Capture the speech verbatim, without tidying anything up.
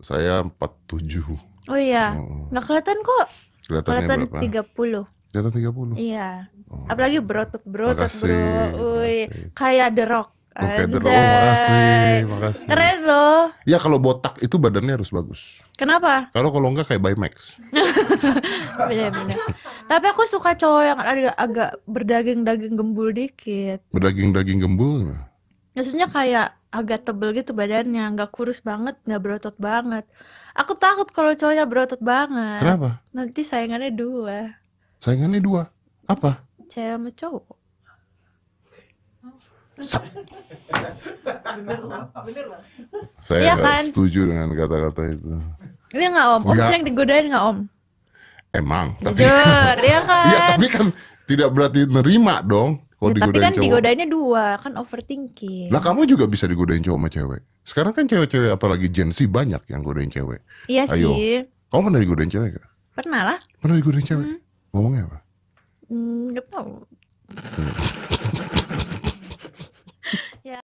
Saya empat puluh tujuh. Oh iya, oh. Nggak kelihatan kok. Kelihatan tiga puluh. Kelihatan tiga puluh? Iya. Oh. Apalagi berotot-berotot bro. Uy, kayak The Rock. Kayak The Rock, makasih, makasih. Keren loh. Ya kalau botak itu badannya harus bagus. Kenapa? Kalau kalau enggak kayak Baymax. Bener-bener. Tapi aku suka cowok yang agak, agak berdaging-daging gembul dikit. Berdaging-daging gembul? Maksudnya kayak agak tebel gitu badannya, nggak kurus banget, nggak berotot banget. Aku takut kalau cowoknya berotot banget. Kenapa? Nanti saingannya dua. Saingannya dua? Apa? Cewek sama cowok. Bener lah, bener lah. Saya ya kan? Setuju dengan kata-kata itu. Iya nggak om? Om sering digodain nggak om? Emang, tapi jujur, ya kan? Iya tapi kan tidak berarti nerima dong. Ya, tapi kan cowok. Digodainnya dua, kan overthinking. Lah kamu juga bisa digodain cowok sama cewek. Sekarang kan cewek-cewek apalagi Gen Z banyak yang godain cewek. Iya Ayo. sih. Kamu pernah digodain cewek gak? Pernah lah. Pernah digodain cewek? Hmm. Ngomongnya apa? Hmm, gak tau. Hmm.